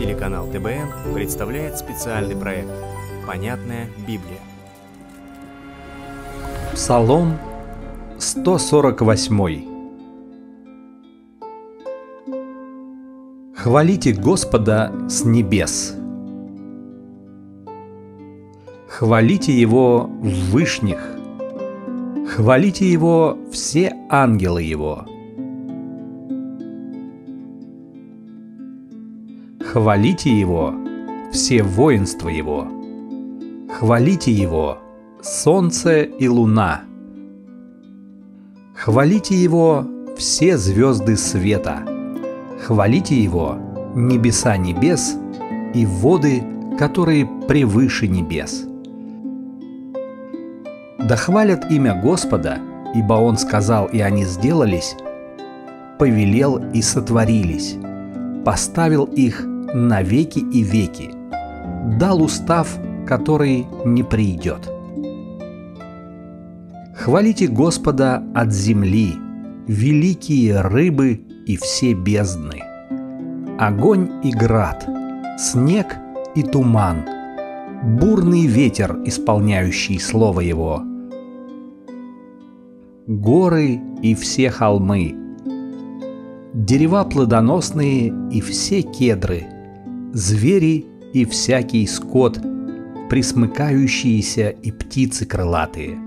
Телеканал ТБН представляет специальный проект «Понятная Библия». Псалом 148. Хвалите Господа с небес, хвалите Его в вышних, хвалите Его все ангелы Его. Хвалите Его, все воинства Его. Хвалите Его, солнце и луна. Хвалите Его, все звезды света. Хвалите Его, небеса небес и воды, которые превыше небес. Да хвалят имя Господа, ибо Он сказал, и они сделались, повелел, и сотворились, поставил их навеки и веки, дал устав, который не придет. Хвалите Господа от земли, великие рыбы и все бездны, огонь и град, снег и туман, бурный ветер, исполняющий слово Его, горы и все холмы, дерева плодоносные и все кедры, звери и всякий скот, присмыкающиеся и птицы крылатые.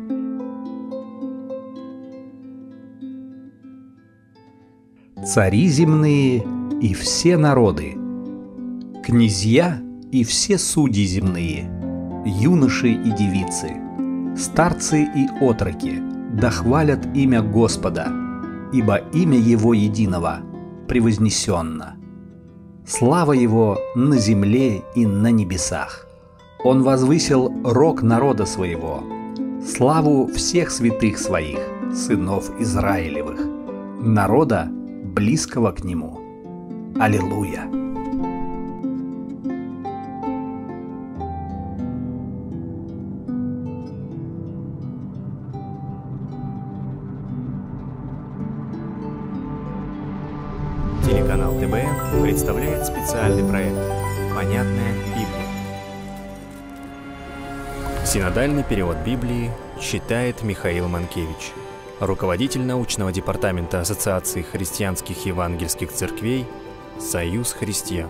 Цари земные и все народы, князья и все судьи земные, юноши и девицы, старцы и отроки, да хвалят имя Господа, ибо имя Его единого превознесенно. Слава Его на земле и на небесах. Он возвысил рог народа своего, славу всех святых своих, сынов Израилевых, народа, близкого к Нему. Аллилуйя! Телеканал ТБН представляет специальный проект «Понятная Библия». Синодальный перевод Библии читает Михаил Манкевич, руководитель научного департамента Ассоциации христианских евангельских церквей «Союз Христиан».